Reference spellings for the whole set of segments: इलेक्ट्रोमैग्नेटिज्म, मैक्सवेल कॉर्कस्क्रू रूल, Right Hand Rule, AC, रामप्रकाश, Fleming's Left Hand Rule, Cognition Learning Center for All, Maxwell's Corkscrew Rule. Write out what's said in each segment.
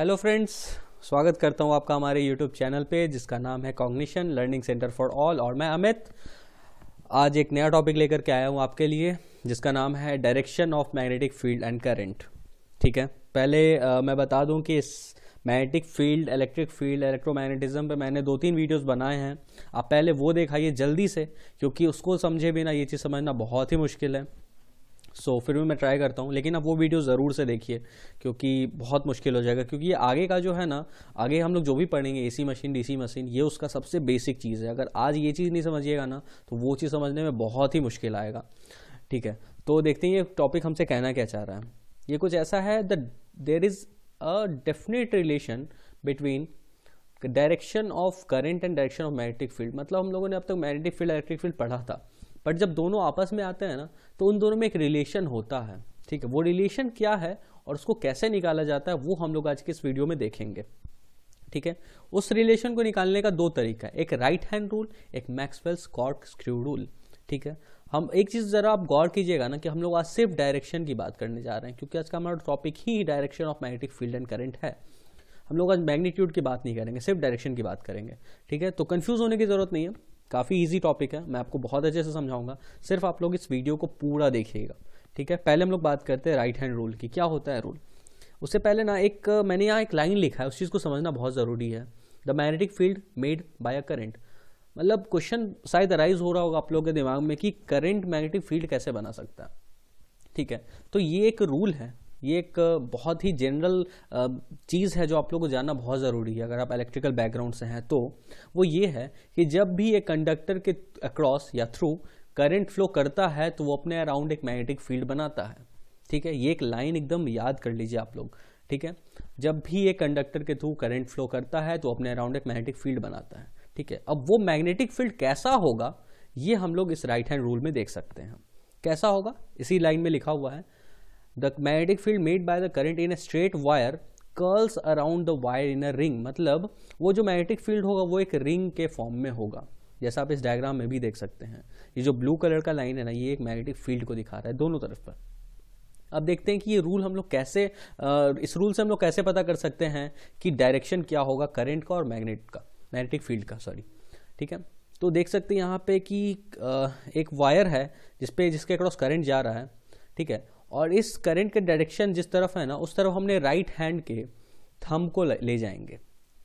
Hello friends, स्वागत करता हूं आपका हमारे यूट्यूब चैनल पे जिसका नाम है cognition learning centre for all. और मैं अमित आज एक नया टॉपिक लेकर के आया हूं आपके लिए जिसका नाम है direction of magnetic field and current. ठीक है, पहले मैं बता दूं कि इस magnetic field, electric field, इलेक्ट्रोमैग्नेटिज्म पे मैंने 2-3 वीडियोस बनाए हैं। आप पहले वो देखाइए जल्दी से, क्योंकि उसको समझे बिना ये चीज़ समझना बहुत ही मुश्किल है। फिर भी मैं ट्राई करता हूँ, लेकिन आप वो वीडियो ज़रूर से देखिए क्योंकि बहुत मुश्किल हो जाएगा। क्योंकि ये आगे का जो है ना, आगे हम लोग जो भी पढ़ेंगे एसी मशीन, डीसी मशीन, ये उसका सबसे बेसिक चीज़ है। अगर आज ये चीज़ नहीं समझिएगा ना तो वो चीज़ समझने में बहुत ही मुश्किल आएगा। ठीक है, तो देखते हैं ये टॉपिक हमसे कहना क्या चाह रहा है। ये कुछ ऐसा है, there is a definite relation between direction of current and direction of magnetic field. मतलब हम लोगों ने अब तक मैग्नेटिक फील्ड, इलेक्ट्रिक फील्ड पढ़ा था, बट जब दोनों आपस में आते हैं ना तो उन दोनों में एक रिलेशन होता है। ठीक है, वो रिलेशन क्या है और उसको कैसे निकाला जाता है वो हम लोग आज के इस वीडियो में देखेंगे। ठीक है, उस रिलेशन को निकालने का 2 तरीका है, एक राइट हैंड रूल, एक मैक्सवेल्स कॉर्कस्क्रू रूल। ठीक है, हम एक चीज़ ज़रा आप गौर कीजिएगा ना कि हम लोग आज सिर्फ डायरेक्शन की बात करने जा रहे हैं, क्योंकि आज का हमारा टॉपिक ही direction of magnetic field and current है। हम लोग आज मैग्नीट्यूड की बात नहीं करेंगे, सिर्फ डायरेक्शन की बात करेंगे। ठीक है, तो कन्फ्यूज़ होने की ज़रूरत नहीं है, काफ़ी इजी टॉपिक है, मैं आपको बहुत अच्छे से समझाऊंगा, सिर्फ आप लोग इस वीडियो को पूरा देखिएगा। ठीक है, पहले हम लोग बात करते हैं राइट हैंड रूल की। क्या होता है रूल? उससे पहले ना मैंने यहाँ एक लाइन लिखा है, उस चीज़ को समझना बहुत ज़रूरी है। The magnetic field made by a current. मतलब क्वेश्चन शायद अराइज हो रहा होगा आप लोगों के दिमाग में कि करंट मैग्नेटिक फील्ड कैसे बना सकता है। ठीक है, तो ये एक रूल है, ये एक बहुत ही जनरल चीज़ है जो आप लोगों को जानना बहुत ज़रूरी है अगर आप इलेक्ट्रिकल बैकग्राउंड से हैं तो। वो ये है कि जब भी एक कंडक्टर के अक्रॉस या थ्रू करंट फ्लो करता है तो वो अपने अराउंड एक मैग्नेटिक फील्ड बनाता है। ठीक है, ये एक लाइन एकदम याद कर लीजिए आप लोग। ठीक है, जब भी एक कंडक्टर के थ्रू करंट फ्लो करता है तो अपने अराउंड एक मैग्नेटिक फील्ड बनाता है। ठीक है, अब वो मैग्नेटिक फील्ड कैसा होगा ये हम लोग इस राइट हैंड रूल में देख सकते हैं। कैसा होगा, इसी लाइन में लिखा हुआ है, the magnetic field made by the current in a straight wire curls around the wire in a ring. मतलब वो जो मैग्नेटिक फील्ड होगा वो एक रिंग के फॉर्म में होगा, जैसा आप इस डायग्राम में भी देख सकते हैं। ये जो ब्लू कलर का लाइन है ना, ये एक मैग्नेटिक फील्ड को दिखा रहा है दोनों तरफ पर। अब देखते हैं कि ये रूल हम लोग कैसे, इस रूल से हम लोग कैसे पता कर सकते हैं कि डायरेक्शन क्या होगा करंट का और मैग्नेटिक फील्ड का, सॉरी। ठीक है, तो देख सकते हैं यहाँ पे कि एक वायर है जिसके अक्रॉस करंट जा रहा है। ठीक है, और इस करंट के डायरेक्शन जिस तरफ है ना उस तरफ हमने राइट हैंड के थंब को ले जाएंगे,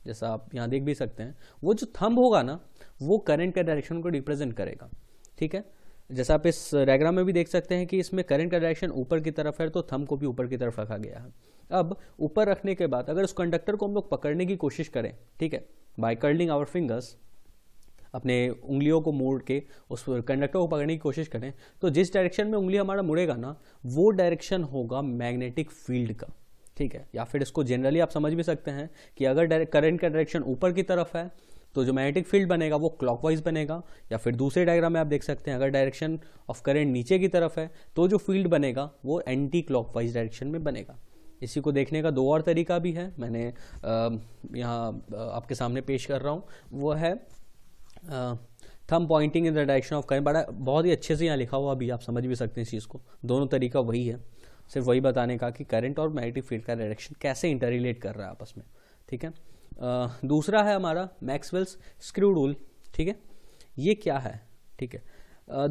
जैसा आप यहाँ देख भी सकते हैं। वो जो थंब होगा ना वो करंट के डायरेक्शन को रिप्रेजेंट करेगा। ठीक है, जैसा आप इस डायग्राम में भी देख सकते हैं कि इसमें करंट का डायरेक्शन ऊपर की तरफ है तो थंब को भी ऊपर की तरफ रखा गया है। अब ऊपर रखने के बाद अगर उस कंडक्टर को हम लोग पकड़ने की कोशिश करें, ठीक है, बाय कर्लिंग आवर फिंगर्स, अपने उंगलियों को मोड़ के उस कंडक्टर को पकड़ने की कोशिश करें, तो जिस डायरेक्शन में उंगली हमारा मुड़ेगा ना वो डायरेक्शन होगा मैग्नेटिक फील्ड का। ठीक है, या फिर इसको जनरली आप समझ भी सकते हैं कि अगर करंट का डायरेक्शन ऊपर की तरफ है तो जो मैग्नेटिक फील्ड बनेगा वो क्लॉकवाइज बनेगा, या फिर दूसरे डायग्राम में आप देख सकते हैं अगर डायरेक्शन ऑफ करंट नीचे की तरफ है तो जो फील्ड बनेगा वो एंटी क्लॉकवाइज डायरेक्शन में बनेगा। इसी को देखने का 2 और तरीका भी है, मैंने यहाँ आपके सामने पेश कर रहा हूँ। वो है thumb pointing in the direction of current. बड़ा बहुत ही अच्छे से यहाँ लिखा हुआ, अभी आप समझ भी सकते हैं इस चीज़ को। दोनों तरीका वही है, सिर्फ वही बताने का कि करंट और मैग्नेटिक फील्ड का डायरेक्शन कैसे इंटर रिलेट कर रहा है आपस में। ठीक है, दूसरा है हमारा मैक्सवेल्स स्क्रू रूल। ठीक है, ये क्या है? ठीक है,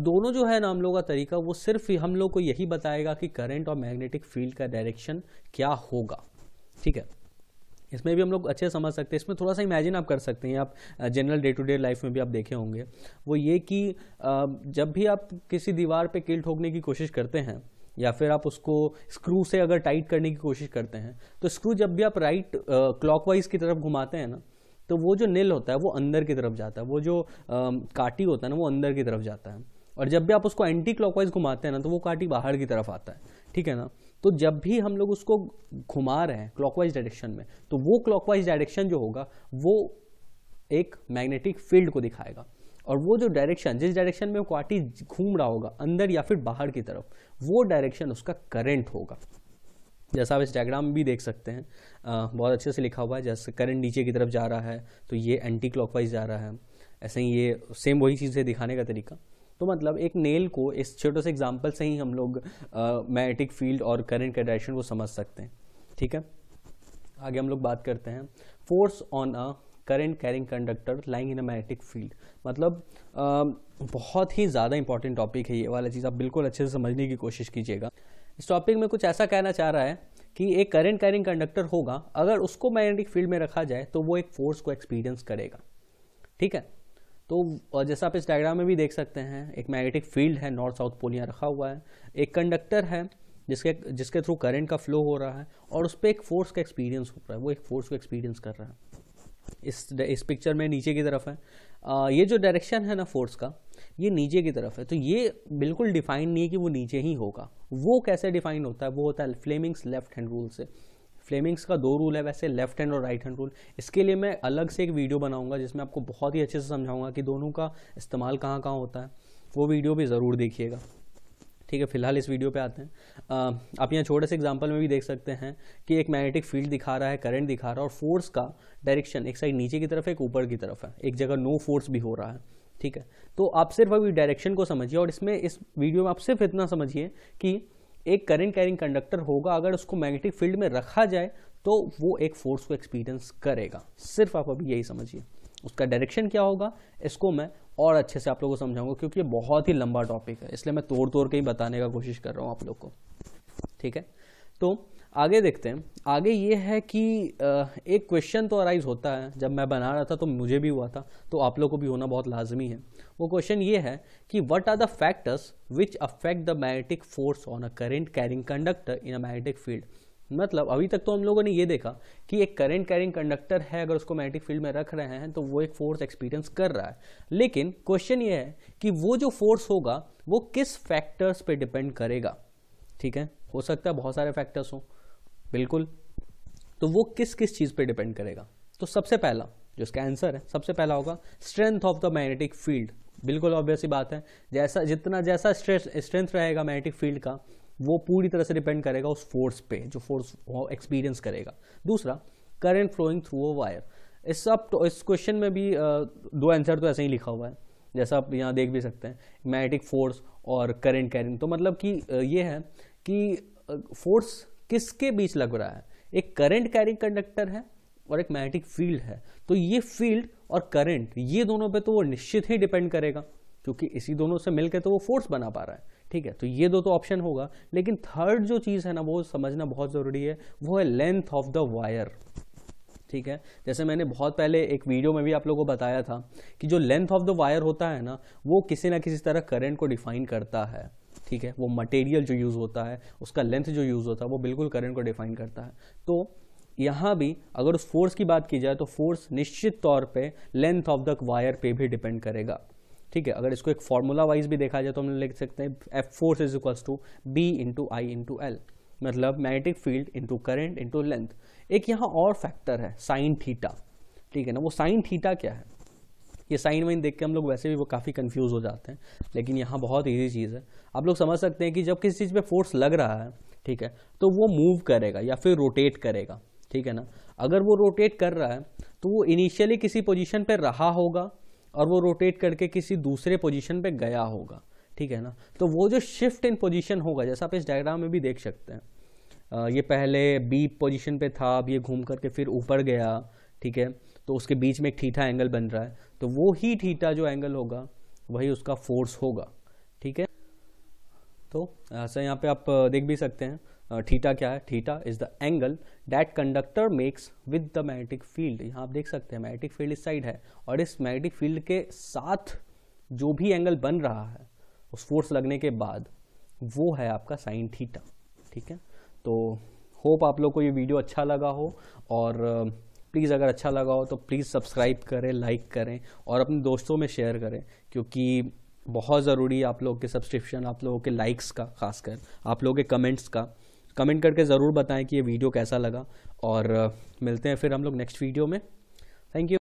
दोनों जो है ना हम लोगों का तरीका वो सिर्फ हम लोग को यही बताएगा कि करंट और मैग्नेटिक फील्ड का डायरेक्शन क्या होगा। ठीक है, इसमें भी हम लोग अच्छे समझ सकते हैं, इसमें थोड़ा सा इमेजिन आप कर सकते हैं, आप general day to day life में भी आप देखे होंगे। वो ये कि जब भी आप किसी दीवार पे कील ठोकने की कोशिश करते हैं या फिर आप उसको स्क्रू से अगर टाइट करने की कोशिश करते हैं तो स्क्रू जब भी आप राइट क्लॉकवाइज की तरफ घुमाते हैं ना तो वो जो नेल होता है वो अंदर की तरफ जाता है, वो जो काटी होता है ना वो अंदर की तरफ जाता है, और जब भी आप उसको एंटी क्लॉकवाइज घुमाते हैं ना तो वो काटी बाहर की तरफ आता है। ठीक है ना, तो जब भी हम लोग उसको घुमा रहे हैं क्लॉकवाइज डायरेक्शन में तो वो क्लॉकवाइज डायरेक्शन जो होगा वो एक मैग्नेटिक फील्ड को दिखाएगा, और वो जो डायरेक्शन, जिस डायरेक्शन में कांटी घूम रहा होगा अंदर या फिर बाहर की तरफ, वो डायरेक्शन उसका करंट होगा, जैसा आप इस डायग्राम में भी देख सकते हैं। बहुत अच्छे से लिखा हुआ है, जैसे करंट नीचे की तरफ जा रहा है तो ये एंटी क्लॉकवाइज जा रहा है, ऐसे ही ये सेम वही चीज़ है दिखाने का तरीका। तो मतलब एक नेल को इस छोटे से एग्जांपल से ही हम लोग मैग्नेटिक फील्ड और करंट का डायरेक्शन को समझ सकते हैं। ठीक है, आगे हम लोग बात करते हैं force on a current carrying conductor lying in a magnetic field. मतलब बहुत ही ज़्यादा इंपॉर्टेंट टॉपिक है ये वाला चीज़, आप बिल्कुल अच्छे से समझने की कोशिश कीजिएगा। इस टॉपिक में कुछ ऐसा कहना चाह रहा है कि एक करंट कैरिंग कंडक्टर होगा, अगर उसको मैग्नेटिक फील्ड में रखा जाए तो वो एक फोर्स को एक्सपीरियंस करेगा। ठीक है, तो जैसा आप इस डायग्राम में भी देख सकते हैं, एक मैग्नेटिक फील्ड है, नॉर्थ साउथ पोल यहाँ रखा हुआ है, एक कंडक्टर है जिसके थ्रू करंट का फ्लो हो रहा है और उस पर एक फोर्स का एक्सपीरियंस हो रहा है, वो एक फोर्स को एक्सपीरियंस कर रहा है। इस पिक्चर में नीचे की तरफ है, ये जो डायरेक्शन है ना फोर्स का, ये नीचे की तरफ है। तो ये बिल्कुल डिफाइन नहीं है कि वो नीचे ही होगा। वो कैसे डिफाइन होता है? वो होता है फ्लेमिंग्स लेफ्ट हैंड रूल से। फ्लेमिंग्स का दो रूल है वैसे, लेफ्ट हैंड और राइट हैंड रूल। इसके लिए मैं अलग से एक वीडियो बनाऊंगा जिसमें आपको बहुत ही अच्छे से समझाऊंगा कि दोनों का इस्तेमाल कहाँ कहाँ होता है। वो वीडियो भी ज़रूर देखिएगा। ठीक है, फिलहाल इस वीडियो पे आते हैं। आप यहाँ छोटे से एग्जांपल में भी देख सकते हैं कि एक मैग्नेटिक फील्ड दिखा रहा है, करंट दिखा रहा है और फोर्स का डायरेक्शन एक साइड नीचे की तरफ है, एक ऊपर की तरफ है, एक जगह नो फोर्स भी हो रहा है। ठीक है, तो आप सिर्फ अभी डायरेक्शन को समझिए और इसमें इस वीडियो में आप सिर्फ इतना समझिए कि एक करंट कैरिंग कंडक्टर होगा, अगर उसको मैग्नेटिक फील्ड में रखा जाए तो वो एक फोर्स को एक्सपीरियंस करेगा। सिर्फ आप अभी यही समझिए। उसका डायरेक्शन क्या होगा, इसको मैं और अच्छे से आप लोगों को समझाऊंगा क्योंकि ये बहुत ही लंबा टॉपिक है, इसलिए मैं तोड़ तोड़ के ही बताने का कोशिश कर रहा हूँ आप लोग को। ठीक है, तो आगे देखते हैं। आगे ये है कि एक क्वेश्चन तो अराइज होता है, जब मैं बना रहा था तो मुझे भी हुआ था, तो आप लोग को भी होना बहुत लाजमी है। वो क्वेश्चन ये है कि what are the factors which affect the magnetic force on a current carrying conductor in a magnetic field. मतलब अभी तक तो हम लोगों ने ये देखा कि एक करंट कैरिंग कंडक्टर है, अगर उसको मैग्नेटिक फील्ड में रख रहे हैं तो वो एक फोर्स एक्सपीरियंस कर रहा है। लेकिन क्वेश्चन ये है कि वो जो फोर्स होगा वो किस फैक्टर्स पे डिपेंड करेगा। ठीक है, हो सकता है बहुत सारे फैक्टर्स हों, बिल्कुल। तो वो किस किस चीज़ पे डिपेंड करेगा? तो सबसे पहला जो इसका आंसर है, सबसे पहला होगा strength of the magnetic field. बिल्कुल ऑब्वियस ही बात है, जैसा स्ट्रेंथ रहेगा मैग्नेटिक फील्ड का, वो पूरी तरह से डिपेंड करेगा उस फोर्स पे जो फोर्स एक्सपीरियंस करेगा। दूसरा, current flowing through a wire. इस क्वेश्चन में भी दो आंसर तो ऐसे ही लिखा हुआ है, जैसा आप यहाँ देख भी सकते हैं, मैग्नेटिक फोर्स और करंट कैरिंग। तो मतलब कि ये है कि फोर्स किसके बीच लग रहा है, एक करंट कैरिंग कंडक्टर है और एक मैग्नेटिक फील्ड है। तो ये फील्ड और करंट, ये दोनों पे तो वो निश्चित ही डिपेंड करेगा क्योंकि इसी दोनों से मिलकर तो वो फोर्स बना पा रहा है। ठीक है, तो ये दो तो ऑप्शन होगा। लेकिन थर्ड जो चीज़ है ना, वो समझना बहुत ज़रूरी है, वो है लेंथ ऑफ द वायर। ठीक है, जैसे मैंने बहुत पहले एक वीडियो में भी आप लोगों को बताया था कि जो लेंथ ऑफ द वायर होता है ना, वो किसी ना किसी तरह करंट को डिफाइन करता है। ठीक है, वो मटेरियल जो यूज़ होता है, उसका लेंथ जो यूज़ होता है, वो बिल्कुल करंट को डिफाइन करता है। तो यहाँ भी अगर उस फोर्स की बात की जाए तो फोर्स निश्चित तौर पर लेंथ ऑफ द वायर पे भी डिपेंड करेगा। ठीक है, अगर इसको एक फॉर्मूला वाइज भी देखा जाए तो हम लिख सकते हैं F force is equals to B into I into L, मतलब magnetic field into current into length. एक यहाँ और फैक्टर है साइन थीटा। ठीक है ना, वो साइन थीटा क्या है, ये साइन वाइन देख के हम लोग वैसे भी वो काफ़ी कंफ्यूज हो जाते हैं, लेकिन यहाँ बहुत ईजी चीज़ है। आप लोग समझ सकते हैं कि जब किसी चीज़ पर फोर्स लग रहा है, ठीक है, तो वो मूव करेगा या फिर रोटेट करेगा। ठीक है ना, अगर वो रोटेट कर रहा है तो वो इनिशियली किसी पोजिशन पर रहा होगा और वो रोटेट करके किसी दूसरे पोजीशन पे गया होगा। ठीक है ना, तो वो जो शिफ्ट इन पोजीशन होगा, जैसा आप इस डायग्राम में भी देख सकते हैं, ये पहले बी पोजीशन पे था, अब ये घूम करके फिर ऊपर गया। ठीक है, तो उसके बीच में एक थीटा एंगल बन रहा है, तो वो ही थीटा जो एंगल होगा वही उसका फोर्स होगा। ठीक है, तो ऐसा यहाँ पे आप देख भी सकते हैं थीटा क्या है, theta is the angle that conductor makes with the magnetic field. यहाँ आप देख सकते हैं मैग्नेटिक फील्ड इस साइड है और इस मैग्नेटिक फील्ड के साथ जो भी एंगल बन रहा है उस फोर्स लगने के बाद, वो है आपका साइन थीटा। ठीक है, तो होप आप लोग को ये वीडियो अच्छा लगा हो, और प्लीज़ अगर अच्छा लगा हो तो प्लीज़ सब्सक्राइब करें, लाइक करें और अपने दोस्तों में शेयर करें, क्योंकि बहुत ज़रूरी है आप लोगों के सब्सक्रिप्शन, आप लोगों के लाइक्स का, खासकर आप लोगों के कमेंट्स का। कमेंट करके ज़रूर बताएं कि ये वीडियो कैसा लगा, और मिलते हैं फिर हम लोग नेक्स्ट वीडियो में। Thank you.